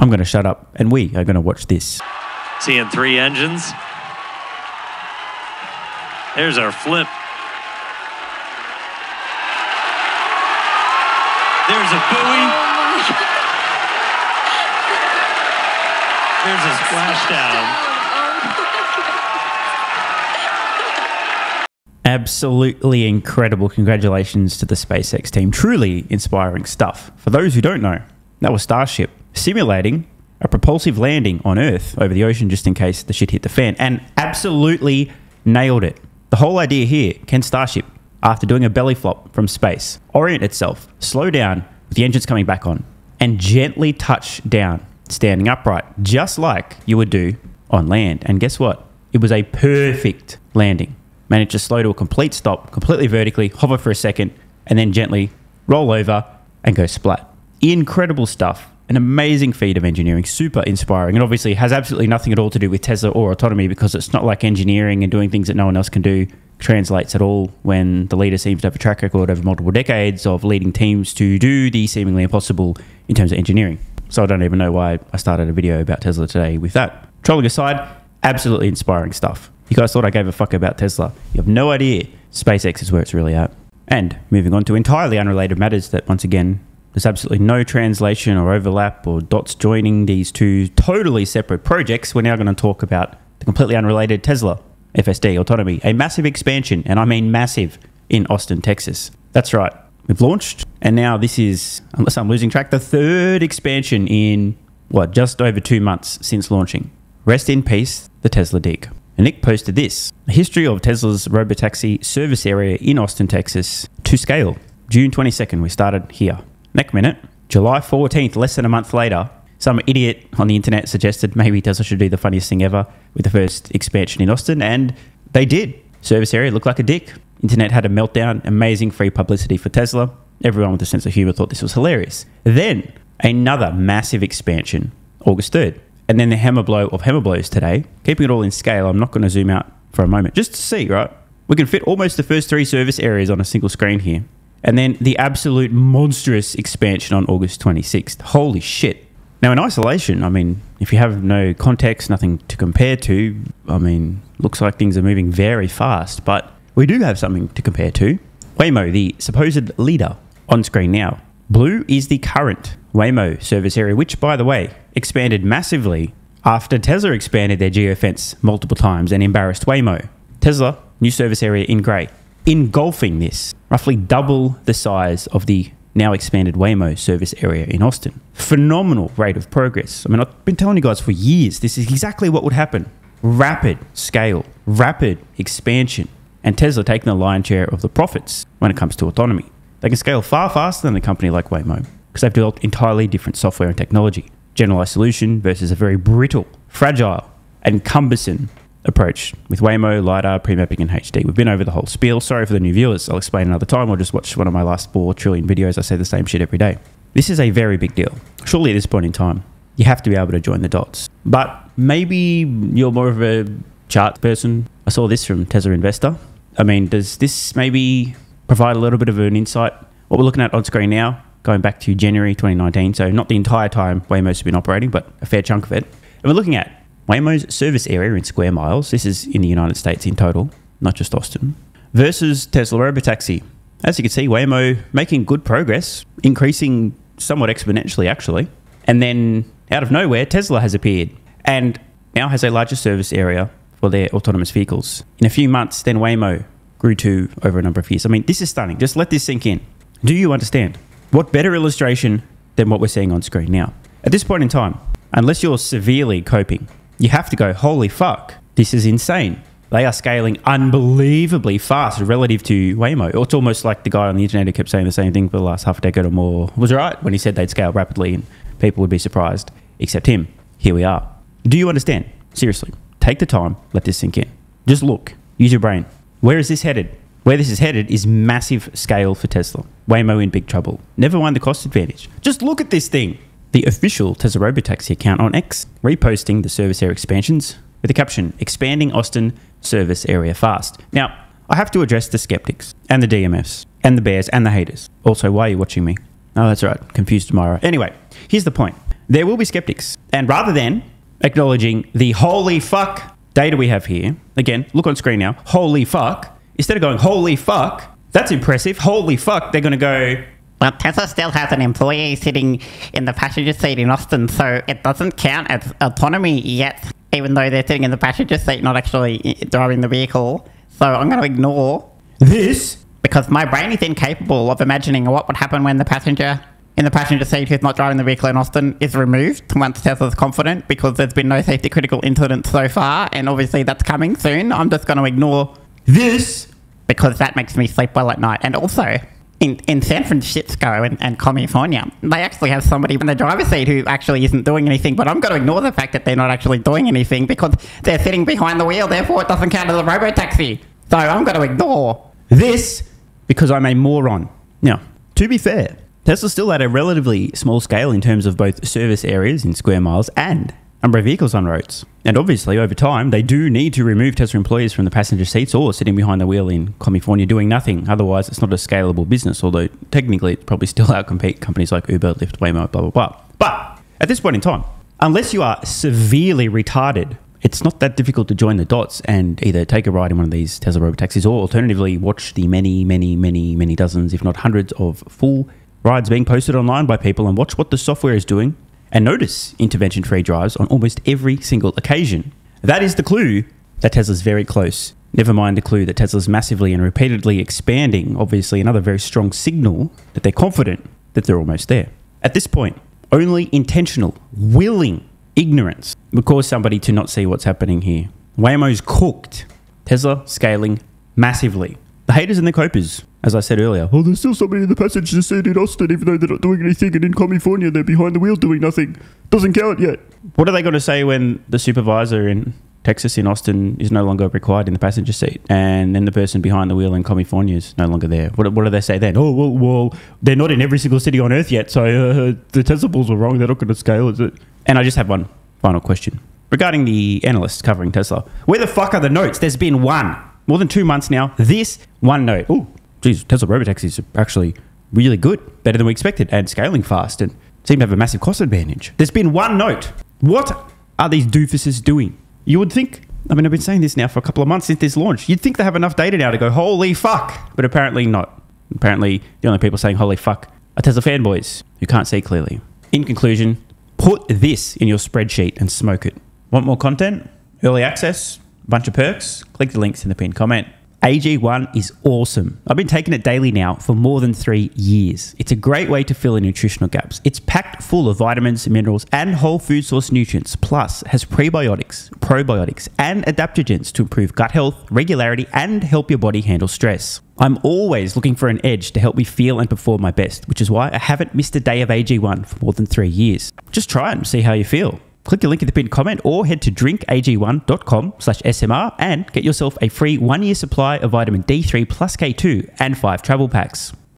I'm going to shut up and we are going to watch this. Seeing three engines. There's our flip. There's a buoy. There's a splashdown. Absolutely incredible. Congratulations to the SpaceX team. Truly inspiring stuff. For those who don't know, that was Starship simulating a propulsive landing on Earth over the ocean just in case the shit hit the fan, and absolutely nailed it. The whole idea here, can Starship, after doing a belly flop from space, orient itself, slow down with the engines coming back on, and gently touch down, standing upright, just like you would do on land. And guess what? It was a perfect landing. Managed to slow to a complete stop, completely vertically, hover for a second, and then gently roll over and go splat. Incredible stuff. An amazing feat of engineering, super inspiring, and obviously has absolutely nothing at all to do with Tesla or autonomy, because it's not like engineering and doing things that no one else can do translates at all when the leader seems to have a track record over multiple decades of leading teams to do the seemingly impossible in terms of engineering. So I don't even know why I started a video about Tesla today with that. Trolling aside, absolutely inspiring stuff. You guys thought I gave a fuck about Tesla. You have no idea. SpaceX is where it's really at. And moving on to entirely unrelated matters that, once again, there's absolutely no translation or overlap or dots joining these two totally separate projects. We're now going to talk about the completely unrelated Tesla, FSD, autonomy, a massive expansion, and I mean massive, in Austin, Texas. That's right. We've launched, and now this is, unless I'm losing track, the third expansion in, what, just over 2 months since launching. Rest in peace, the Tesla Dig. And Nick posted this, a history of Tesla's Robotaxi service area in Austin, Texas, to scale. June 22nd, we started here. Next minute, July 14th, less than a month later, some idiot on the internet suggested maybe Tesla should do the funniest thing ever with the first expansion in Austin, and they did. Service area looked like a dick. Internet had a meltdown, amazing free publicity for Tesla. Everyone with a sense of humor thought this was hilarious. Then, another massive expansion, August 3rd. And then the hammer blow of hammer blows today. Keeping it all in scale, I'm not going to zoom out for a moment, just to see, right? We can fit almost the first three service areas on a single screen here. And then the absolute monstrous expansion on August 26th. Holy shit. Now in isolation, I mean, if you have no context, nothing to compare to, I mean, looks like things are moving very fast, but we do have something to compare to. Waymo, the supposed leader, on screen now. Blue is the current Waymo service area, which, by the way, expanded massively after Tesla expanded their geofence multiple times and embarrassed Waymo. Tesla, new service area in grey. Engulfing this, roughly double the size of the now expanded Waymo service area in Austin. Phenomenal rate of progress. I mean, I've been telling you guys for years, this is exactly what would happen. Rapid scale, rapid expansion, and Tesla taking the lion's share of the profits when it comes to autonomy. They can scale far faster than a company like Waymo because they've developed entirely different software and technology. Generalized solution versus a very brittle, fragile, and cumbersome approach with Waymo, LiDAR, pre-mapping, and HD. We've been over the whole spiel. Sorry for the new viewers. I'll explain another time, or just watch one of my last 4 trillion videos. I say the same shit every day. This is a very big deal. Surely at this point in time, you have to be able to join the dots. But maybe you're more of a chart person. I saw this from Tesla Investor. I mean, does this maybe provide a little bit of an insight? What we're looking at on screen now, going back to January 2019, so not the entire time Waymo's been operating, but a fair chunk of it. And we're looking at Waymo's service area in square miles, this is in the United States in total, not just Austin, versus Tesla Robotaxi. As you can see, Waymo making good progress, increasing somewhat exponentially actually. And then out of nowhere, Tesla has appeared and now has a larger service area for their autonomous vehicles. In a few months, then Waymo grew to over a number of years. I mean, this is stunning. Just let this sink in. Do you understand? What better illustration than what we're seeing on screen now? At this point in time, unless you're severely coping, you have to go, holy fuck, this is insane. They are scaling unbelievably fast relative to Waymo. It's almost like the guy on the internet who kept saying the same thing for the last half a decade or more was right when he said they'd scale rapidly and people would be surprised, except him. Here we are. Do you understand? Seriously, take the time, let this sink in. Just look, use your brain. Where is this headed? Where this is headed is massive scale for Tesla. Waymo in big trouble. Never mind the cost advantage. Just look at this thing. The official Tesla Robotaxi account on X reposting the service area expansions with the caption, expanding Austin service area fast. Now, I have to address the skeptics and the DMFs and the bears and the haters. Also, why are you watching me? Oh, that's right. Confused Myra. Anyway, here's the point. there will be skeptics. And rather than acknowledging the holy fuck data we have here, again, look on screen now, holy fuck, instead of going, holy fuck, that's impressive, holy fuck, they're going to go, well, Tesla still has an employee sitting in the passenger seat in Austin, so it doesn't count as autonomy yet, even though they're sitting in the passenger seat, not actually driving the vehicle. So I'm going to ignore this because my brain is incapable of imagining what would happen when the passenger in the passenger seat who's not driving the vehicle in Austin is removed once Tesla's confident, because there's been no safety critical incidents so far, and obviously that's coming soon. I'm just going to ignore this because that makes me sleep well at night. And also, in San Francisco and California, they actually have somebody in the driver's seat who actually isn't doing anything, but I'm going to ignore the fact that they're not actually doing anything because they're sitting behind the wheel, therefore it doesn't count as a robotaxi. So I'm going to ignore this because I'm a moron. Now, to be fair, Tesla's still at a relatively small scale in terms of both service areas in square miles and number of vehicles on roads. And obviously, over time, they do need to remove Tesla employees from the passenger seats or sitting behind the wheel in California doing nothing. Otherwise, it's not a scalable business, although technically it probably still outcompete companies like Uber, Lyft, Waymo, blah, blah, blah. But at this point in time, unless you are severely retarded, it's not that difficult to join the dots and either take a ride in one of these Tesla robotaxis or alternatively watch the many dozens, if not hundreds of full rides being posted online by people and watch what the software is doing. And notice intervention-free drives on almost every single occasion. That is the clue that Tesla's very close. Never mind the clue that Tesla's massively and repeatedly expanding, obviously another very strong signal that they're confident that they're almost there. At this point, only intentional, willing ignorance would cause somebody to not see what's happening here. Waymo's cooked. Tesla scaling massively. The haters and the copers, as I said earlier, oh, there's still somebody in the passenger seat in Austin, even though they're not doing anything, and in California, they're behind the wheel doing nothing. Doesn't count yet. What are they going to say when the supervisor in Texas, in Austin, is no longer required in the passenger seat, and then the person behind the wheel in California is no longer there? What do they say then? Oh, well, they're not in every single city on Earth yet, so the Tesla bulls were wrong. They're not going to scale, is it? And I just have one final question. Regarding the analysts covering Tesla, where the fuck are the notes? There's been one. More than 2 months now, this one note. Oh, geez, Tesla robotaxis are actually really good, better than we expected, and scaling fast, and seem to have a massive cost advantage. There's been one note. What are these doofuses doing? You would think, I mean, I've been saying this now for a couple of months since this launch. You'd think they have enough data now to go, holy fuck, but apparently not. Apparently, the only people saying holy fuck are Tesla fanboys who can't see clearly. In conclusion, put this in your spreadsheet and smoke it. Want more content? Early access? Bunch of perks? Click the links in the pinned comment. AG1 is awesome. I've been taking it daily now for more than 3 years. It's a great way to fill in nutritional gaps. It's packed full of vitamins, minerals, and whole food source nutrients, plus has prebiotics, probiotics, and adaptogens to improve gut health, regularity, and help your body handle stress. I'm always looking for an edge to help me feel and perform my best, which is why I haven't missed a day of AG1 for more than 3 years. Just try it and see how you feel. Click the link in the pinned comment or head to drinkag1.com/smr and get yourself a free 1-year supply of vitamin D3 plus K2 and 5 travel packs.